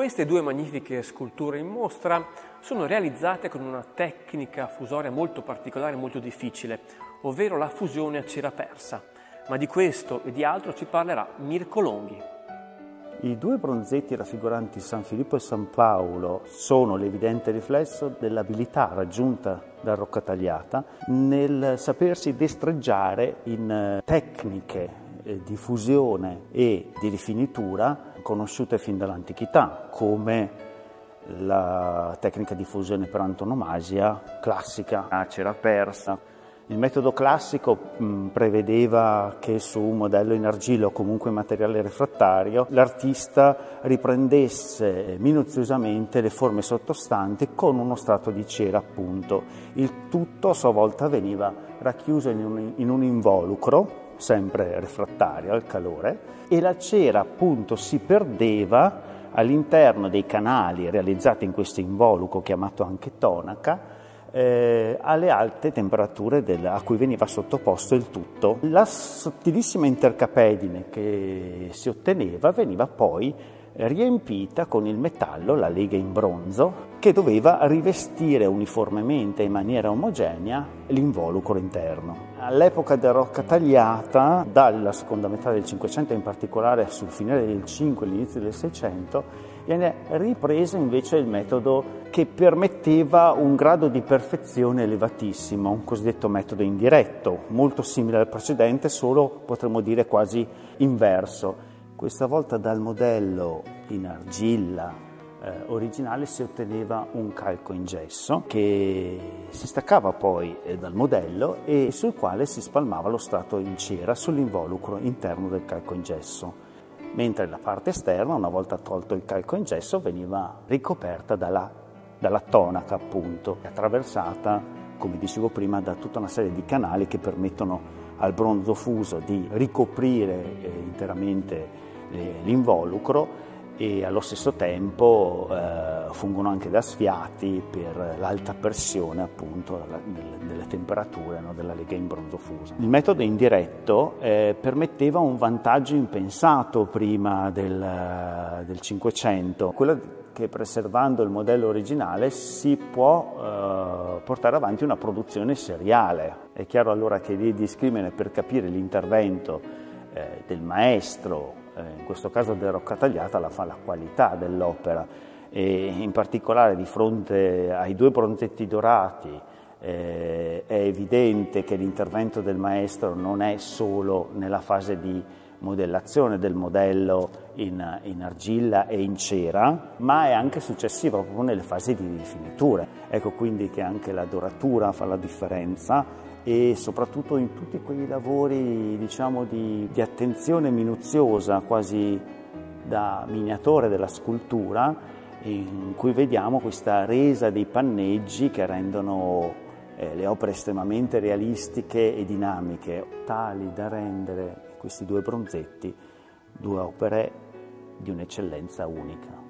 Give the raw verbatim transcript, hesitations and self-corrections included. Queste due magnifiche sculture in mostra sono realizzate con una tecnica fusoria molto particolare e molto difficile, ovvero la fusione a cera persa. Ma di questo e di altro ci parlerà Mirco Longhi. I due bronzetti raffiguranti San Filippo e San Paolo sono l'evidente riflesso dell'abilità raggiunta da Roccatagliata nel sapersi destreggiare in tecniche di fusione e di rifinitura conosciute fin dall'antichità, come la tecnica di fusione per antonomasia classica a cera persa. Il metodo classico mh, prevedeva che su un modello in argilla o comunque in materiale refrattario l'artista riprendesse minuziosamente le forme sottostanti con uno strato di cera, appunto. Il tutto a sua volta veniva racchiuso in un, in un involucro sempre refrattario al calore, e la cera appunto si perdeva all'interno dei canali realizzati in questo involucro, chiamato anche tonaca, eh, alle alte temperature del, a cui veniva sottoposto il tutto. La sottilissima intercapedine che si otteneva veniva poi riempita con il metallo, la lega in bronzo, che doveva rivestire uniformemente in maniera omogenea l'involucro interno. All'epoca della Roccatagliata, dalla seconda metà del Cinquecento, in particolare sul finale del Cinque e l'inizio del Seicento, viene ripreso invece il metodo che permetteva un grado di perfezione elevatissimo, un cosiddetto metodo indiretto, molto simile al precedente, solo potremmo dire quasi inverso. Questa volta dal modello in argilla eh, originale si otteneva un calco in gesso che si staccava poi dal modello e sul quale si spalmava lo strato in cera sull'involucro interno del calco in gesso, mentre la parte esterna, una volta tolto il calco in gesso, veniva ricoperta dalla, dalla tonaca, appunto, attraversata, come dicevo prima, da tutta una serie di canali che permettono al bronzo fuso di ricoprire eh, interamente l'involucro e allo stesso tempo eh, fungono anche da sfiati per l'alta pressione, appunto, la, delle, delle temperature, no, della lega in bronzo fusa. Il metodo indiretto eh, permetteva un vantaggio impensato prima del, del Cinquecento, quello che preservando il modello originale si può eh, portare avanti una produzione seriale. È chiaro allora che l'idea di scrivere per capire l'intervento eh, del maestro, in questo caso della Roccatagliata, la fa la qualità dell'opera, e in particolare di fronte ai due bronzetti dorati eh, è evidente che l'intervento del maestro non è solo nella fase di modellazione del modello in, in argilla e in cera, ma è anche successiva, proprio nelle fasi di rifinitura. Ecco quindi che anche la doratura fa la differenza, e soprattutto in tutti quei lavori, diciamo, di, di attenzione minuziosa, quasi da miniatore della scultura, in cui vediamo questa resa dei panneggi che rendono eh, le opere estremamente realistiche e dinamiche, tali da rendere questi due bronzetti due opere di un'eccellenza unica.